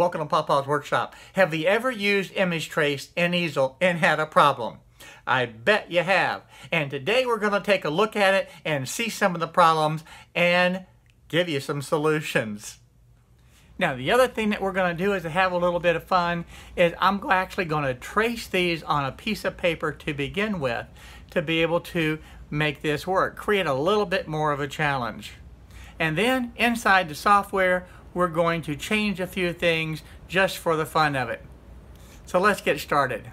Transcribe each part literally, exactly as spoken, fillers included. Welcome to Paw Paw's Workshop. Have you ever used Image Trace and Easel and had a problem? I bet you have. And today we're going to take a look at it and see some of the problems and give you some solutions. Now, the other thing that we're going to do is to have a little bit of fun is I'm actually going to trace these on a piece of paper to begin with to be able to make this work, create a little bit more of a challenge. And then inside the software, we're going to change a few things just for the fun of it. So let's get started.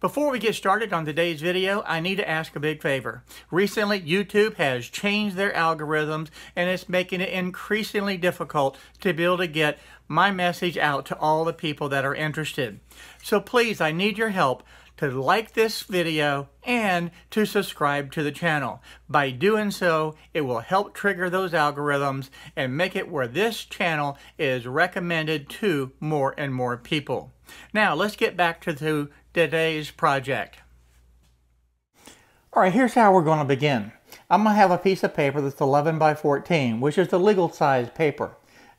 Before we get started on today's video, I need to ask a big favor. Recently, YouTube has changed their algorithms and it's making it increasingly difficult to be able to get my message out to all the people that are interested. So please, I need your help to like this video and to subscribe to the channel. By doing so, it will help trigger those algorithms and make it where this channel is recommended to more and more people. Now, let's get back to the today's project. All right, here's how we're going to begin. I'm going to have a piece of paper that's eleven by fourteen, which is the legal size paper.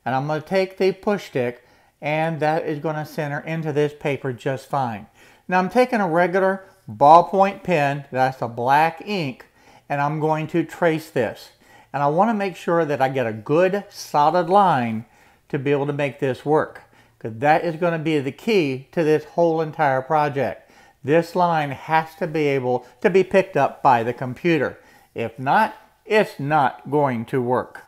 And I'm going to take the push stick and that is going to center into this paper just fine. Now I'm taking a regular ballpoint pen, that's a black ink, and I'm going to trace this. And I want to make sure that I get a good solid line to be able to make this work. Because that is going to be the key to this whole entire project. This line has to be able to be picked up by the computer. If not, it's not going to work.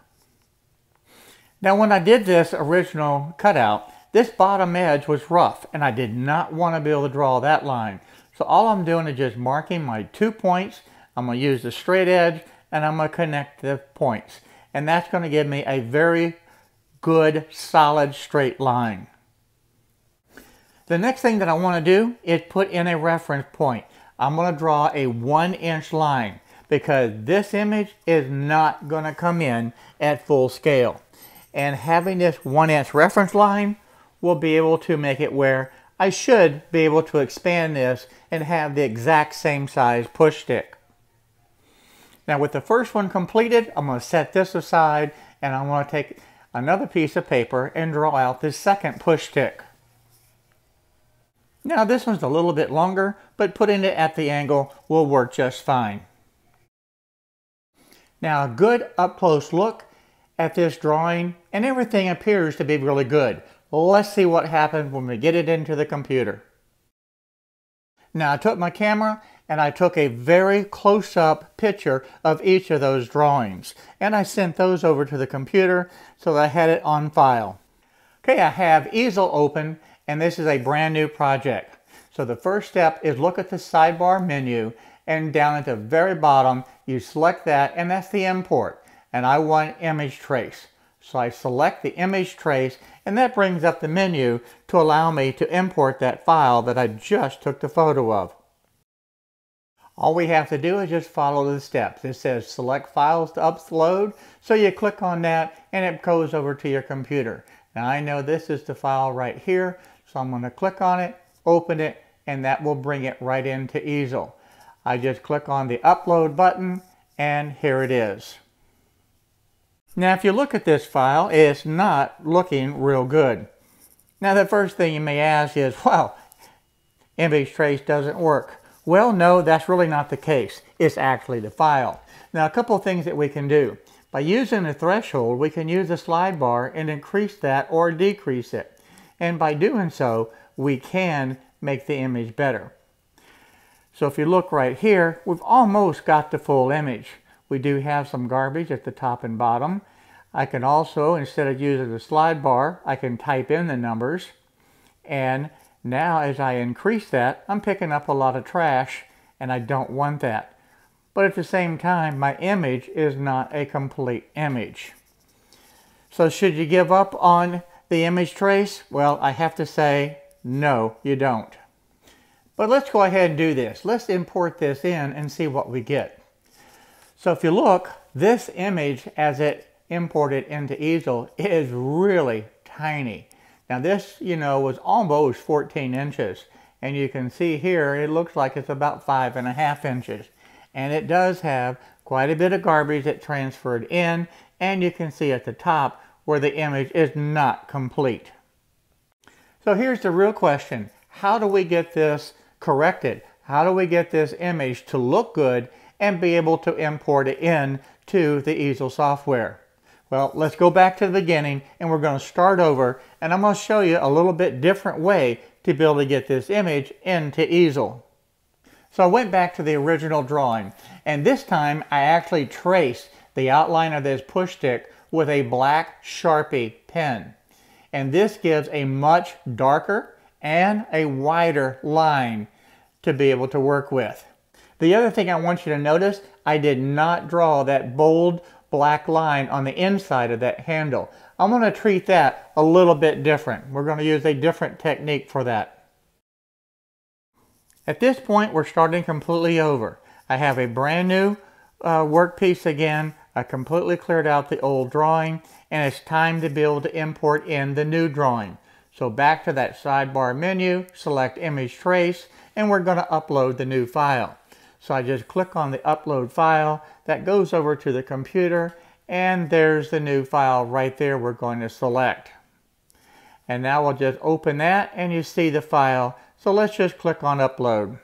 Now when I did this original cutout, this bottom edge was rough and I did not want to be able to draw that line. So all I'm doing is just marking my two points. I'm going to use the straight edge and I'm going to connect the points. And that's going to give me a very good, solid, straight line. The next thing that I want to do is put in a reference point. I'm going to draw a one inch line because this image is not going to come in at full scale. And having this one inch reference line will be able to make it where I should be able to expand this and have the exact same size push stick. Now with the first one completed, I'm going to set this aside and I'm going to take another piece of paper and draw out this second push stick. Now this one's a little bit longer, but putting it at the angle will work just fine. Now a good up-close look at this drawing and everything appears to be really good. Let's see what happens when we get it into the computer. Now I took my camera and I took a very close-up picture of each of those drawings and I sent those over to the computer so that I had it on file. Okay, I have Easel open. And this is a brand new project. So the first step is look at the sidebar menu and down at the very bottom, you select that and that's the import. And I want Image Trace. So I select the Image Trace and that brings up the menu to allow me to import that file that I just took the photo of. All we have to do is just follow the steps. It says select files to upload. So you click on that and it goes over to your computer. Now I know this is the file right here, so I'm going to click on it, open it, and that will bring it right into Easel. I just click on the upload button and here it is. Now if you look at this file, it's not looking real good. Now the first thing you may ask is, wow, Image Trace doesn't work. Well, no, that's really not the case. It's actually the file. Now a couple of things that we can do. By using a threshold, we can use a slide bar and increase that or decrease it. And by doing so, we can make the image better. So if you look right here, we've almost got the full image. We do have some garbage at the top and bottom. I can also, instead of using the slide bar, I can type in the numbers. And now as I increase that, I'm picking up a lot of trash and I don't want that. But at the same time, my image is not a complete image. So should you give up on the Image Trace? Well, I have to say, no, you don't. But let's go ahead and do this. Let's import this in and see what we get. So if you look, this image as it imported into Easel is really tiny. Now this, you know, was almost fourteen inches, and you can see here it looks like it's about five and a half inches. And it does have quite a bit of garbage that transferred in, and you can see at the top where the image is not complete. So here's the real question. How do we get this corrected? How do we get this image to look good and be able to import it in to the Easel software? Well, let's go back to the beginning, and we're going to start over, and I'm going to show you a little bit different way to be able to get this image into Easel. So I went back to the original drawing, and this time I actually traced the outline of this push stick with a black Sharpie pen. And this gives a much darker and a wider line to be able to work with. The other thing I want you to notice, I did not draw that bold black line on the inside of that handle. I'm going to treat that a little bit different. We're going to use a different technique for that. At this point, we're starting completely over. I have a brand new uh, workpiece again. I completely cleared out the old drawing, and it's time to be able to import in the new drawing. So back to that sidebar menu, select Image Trace, and we're going to upload the new file. So I just click on the upload file. That goes over to the computer, and there's the new file right there we're going to select. And now we'll just open that, and you see the file. So let's just click on upload.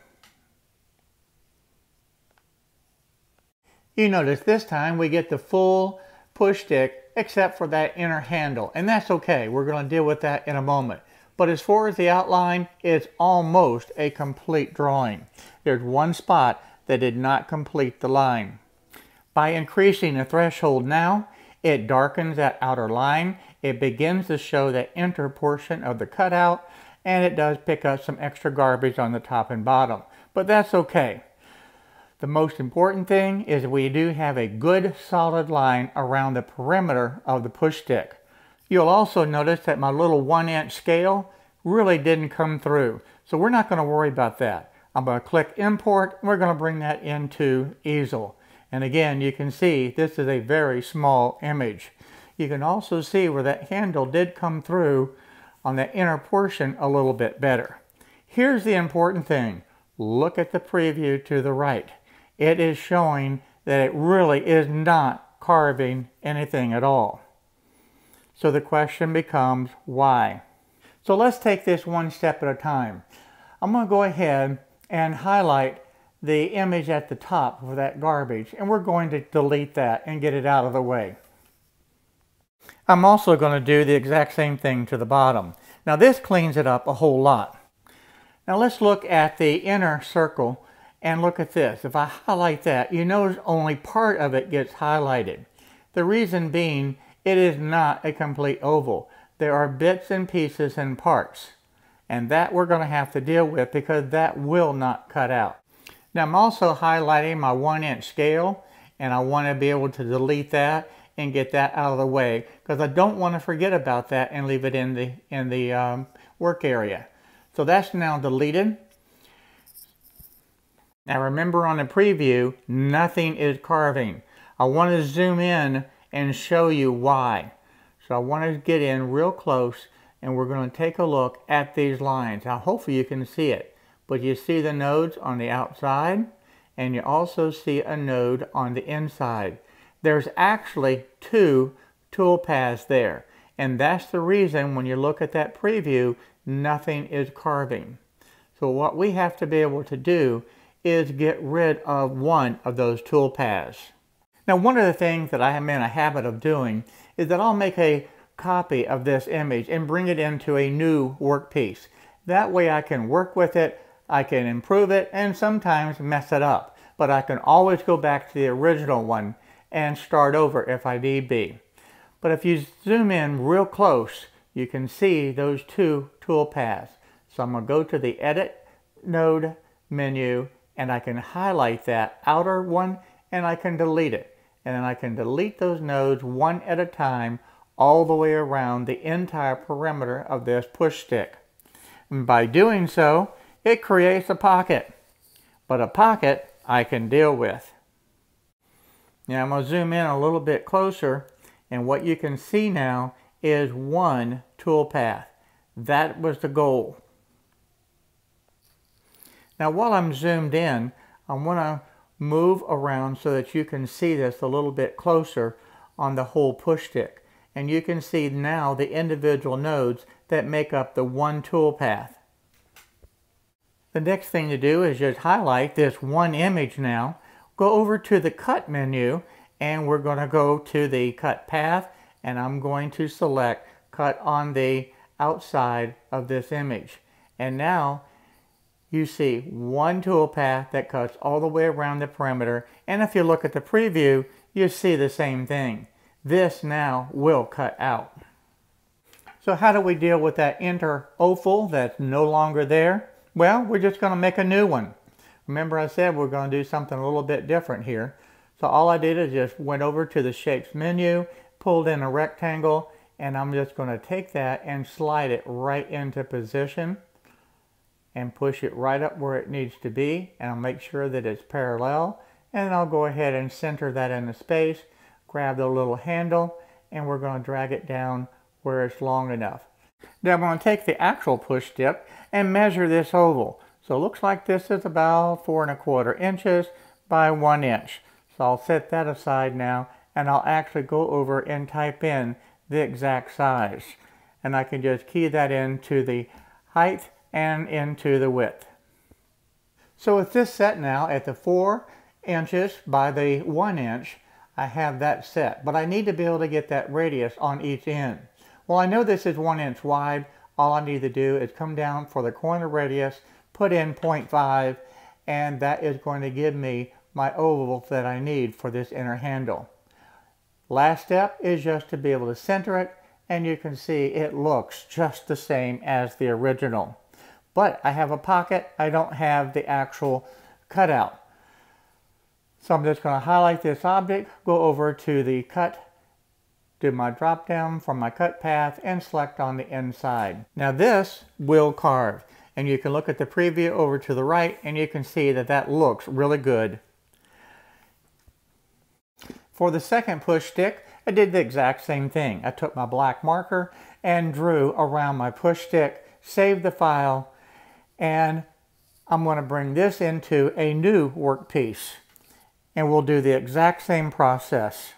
You notice this time we get the full push stick except for that inner handle, and that's okay. We're going to deal with that in a moment. But as far as the outline, it's almost a complete drawing. There's one spot that did not complete the line. By increasing the threshold now, it darkens that outer line. It begins to show the inner portion of the cutout, and it does pick up some extra garbage on the top and bottom, but that's okay. The most important thing is we do have a good solid line around the perimeter of the push stick. You'll also notice that my little one inch scale really didn't come through, so we're not going to worry about that. I'm going to click import, and we're going to bring that into Easel. And again, you can see this is a very small image. You can also see where that handle did come through on the inner portion a little bit better. Here's the important thing. Look at the preview to the right. It is showing that it really is not carving anything at all. So the question becomes why? So let's take this one step at a time. I'm going to go ahead and highlight the image at the top for that garbage, and we're going to delete that and get it out of the way. I'm also going to do the exact same thing to the bottom. Now this cleans it up a whole lot. Now let's look at the inner circle and look at this. If I highlight that, you notice only part of it gets highlighted. The reason being, it is not a complete oval. There are bits and pieces and parts, and that we're going to have to deal with because that will not cut out. Now I'm also highlighting my one inch scale, and I want to be able to delete that and get that out of the way, because I don't want to forget about that and leave it in the in the um, work area. So that's now deleted. Now remember, on the preview, nothing is carving. I want to zoom in and show you why. So I want to get in real close, and we're going to take a look at these lines. Now hopefully you can see it, but you see the nodes on the outside, and you also see a node on the inside. There's actually two toolpaths there, and that's the reason when you look at that preview, nothing is carving. So what we have to be able to do is get rid of one of those toolpaths. Now one of the things that I am in a habit of doing is that I'll make a copy of this image and bring it into a new workpiece. That way I can work with it, I can improve it, and sometimes mess it up, but I can always go back to the original one and start over if I need be. But if you zoom in real close, you can see those two toolpaths. So I'm going to go to the Edit Node menu, and I can highlight that outer one, and I can delete it. And then I can delete those nodes one at a time all the way around the entire perimeter of this push stick. And by doing so, it creates a pocket. But a pocket I can deal with. Now I'm going to zoom in a little bit closer, And what you can see now is one tool path. That was the goal. Now while I'm zoomed in, I want to move around so that you can see this a little bit closer on the whole push stick. And you can see now the individual nodes that make up the one tool path. The next thing to do is just highlight this one image now. Go over to the cut menu, and we're going to go to the cut path, and I'm going to select cut on the outside of this image. And now you see one tool path that cuts all the way around the perimeter. And if you look at the preview, you see the same thing. This now will cut out. So how do we deal with that inner oval that's no longer there? Well, we're just going to make a new one. Remember I said we're going to do something a little bit different here. So all I did is just went over to the Shapes menu, pulled in a rectangle, and I'm just going to take that and slide it right into position and push it right up where it needs to be. And I'll make sure that it's parallel. And I'll go ahead and center that in the space, grab the little handle, and we're going to drag it down where it's long enough. Now I'm going to take the actual push stick and measure this oval. So it looks like this is about four and a quarter inches by one inch. So I'll set that aside now, and I'll actually go over and type in the exact size. And I can just key that into the height and into the width. So with this set now at the four inches by the one inch, I have that set. But I need to be able to get that radius on each end. Well, I know this is one inch wide. All I need to do is come down for the corner radius, put in zero point five, and that is going to give me my oval that I need for this inner handle. Last step is just to be able to center it, and you can see it looks just the same as the original. But I have a pocket. I don't have the actual cutout. So I'm just going to highlight this object, go over to the cut, do my drop down from my cut path, and select on the inside. Now this will carve, and you can look at the preview over to the right, and you can see that that looks really good. For the second push stick, I did the exact same thing. I took my black marker and drew around my push stick, saved the file, and I'm going to bring this into a new workpiece, and we'll do the exact same process.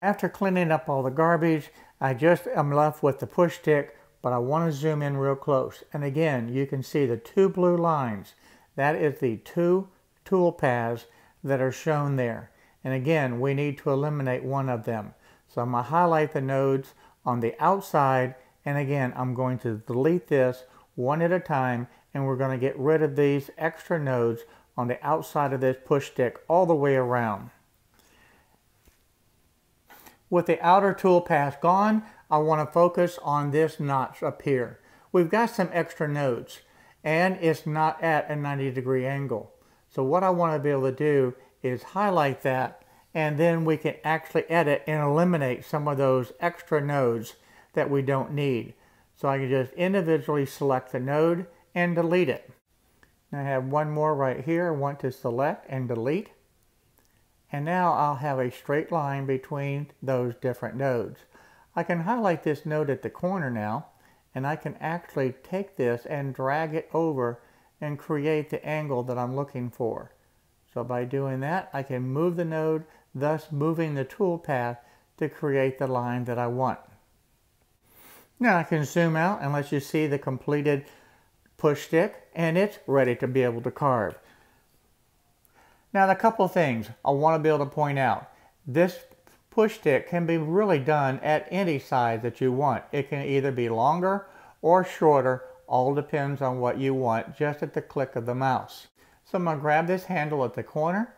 After cleaning up all the garbage, I just am left with the push stick, but I want to zoom in real close. And again, you can see the two blue lines. That is the two tool paths that are shown there. And again, we need to eliminate one of them. So I'm going to highlight the nodes on the outside. And again, I'm going to delete this one at a time. And we're going to get rid of these extra nodes on the outside of this push stick all the way around. With the outer tool path gone, I want to focus on this notch up here. We've got some extra nodes, and it's not at a ninety degree angle. So what I want to be able to do is highlight that, and then we can actually edit and eliminate some of those extra nodes that we don't need. So I can just individually select the node and delete it. And I have one more right here I want to select and delete. And now I'll have a straight line between those different nodes. I can highlight this node at the corner now, and I can actually take this and drag it over and create the angle that I'm looking for. So by doing that, I can move the node, thus moving the tool path to create the line that I want. Now I can zoom out and let you see the completed push stick, and it's ready to be able to carve. Now, a couple things I want to be able to point out. This push stick can be really done at any size that you want. It can either be longer or shorter, all depends on what you want, just at the click of the mouse. So I'm going to grab this handle at the corner,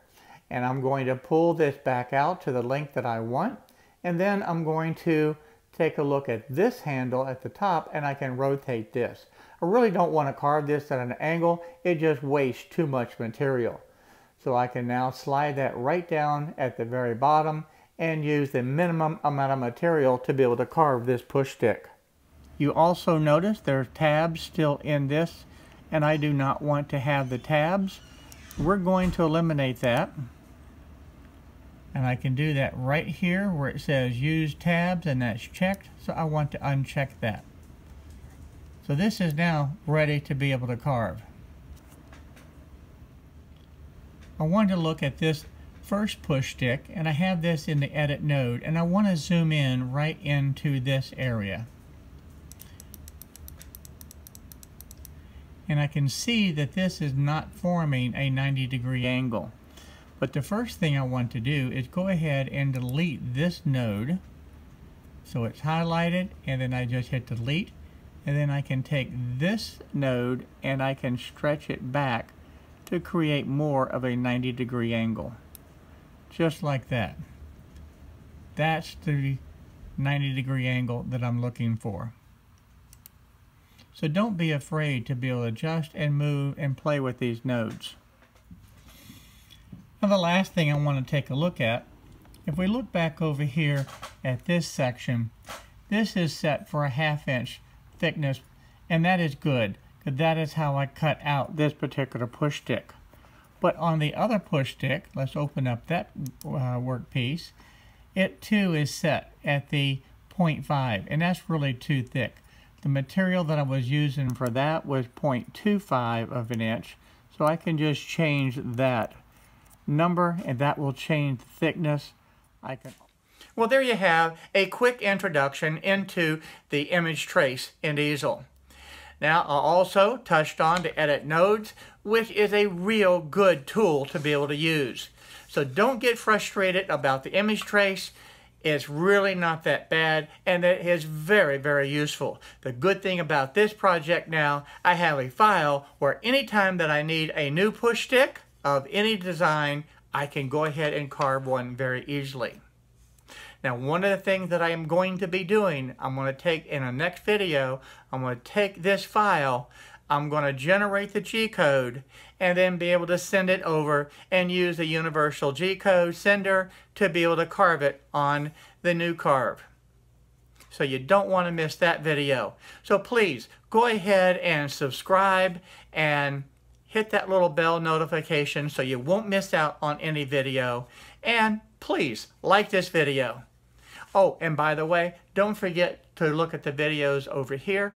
and I'm going to pull this back out to the length that I want. And then I'm going to take a look at this handle at the top, and I can rotate this. I really don't want to carve this at an angle. It just wastes too much material. So I can now slide that right down at the very bottom and use the minimum amount of material to be able to carve this push stick. You also notice there are tabs still in this, and I do not want to have the tabs. We're going to eliminate that. And I can do that right here where it says use tabs, and that's checked, so I want to uncheck that. So this is now ready to be able to carve. I want to look at this first push stick, and I have this in the edit node, and I want to zoom in right into this area. And I can see that this is not forming a ninety degree angle. But the first thing I want to do is go ahead and delete this node. So it's highlighted, and then I just hit delete. And then I can take this node and I can stretch it back to create more of a ninety degree angle. Just like that. That's the ninety degree angle that I'm looking for. So don't be afraid to be able to adjust and move and play with these nodes. Now the last thing I want to take a look at, if we look back over here at this section, this is set for a half inch thickness, and that is good, because that is how I cut out this particular push stick. But on the other push stick, let's open up that uh, workpiece, it too is set at the zero point five, and that's really too thick. The material that I was using for that was zero point two five of an inch, so I can just change that number, and that will change the thickness. I can. Well, there you have a quick introduction into the image trace in Easel. Now, I also touched on the edit nodes, which is a real good tool to be able to use. So don't get frustrated about the image trace. It's really not that bad, and it is very, very useful. The good thing about this project now, I have a file where anytime that I need a new push stick of any design, I can go ahead and carve one very easily. Now, one of the things that I am going to be doing, I'm going to take in the next video, I'm going to take this file, I'm going to generate the G-code, and then be able to send it over and use the universal G-code sender to be able to carve it on the new carve. So you don't want to miss that video. So please, go ahead and subscribe and hit that little bell notification so you won't miss out on any video. And please, like this video. Oh, and by the way, don't forget to look at the videos over here.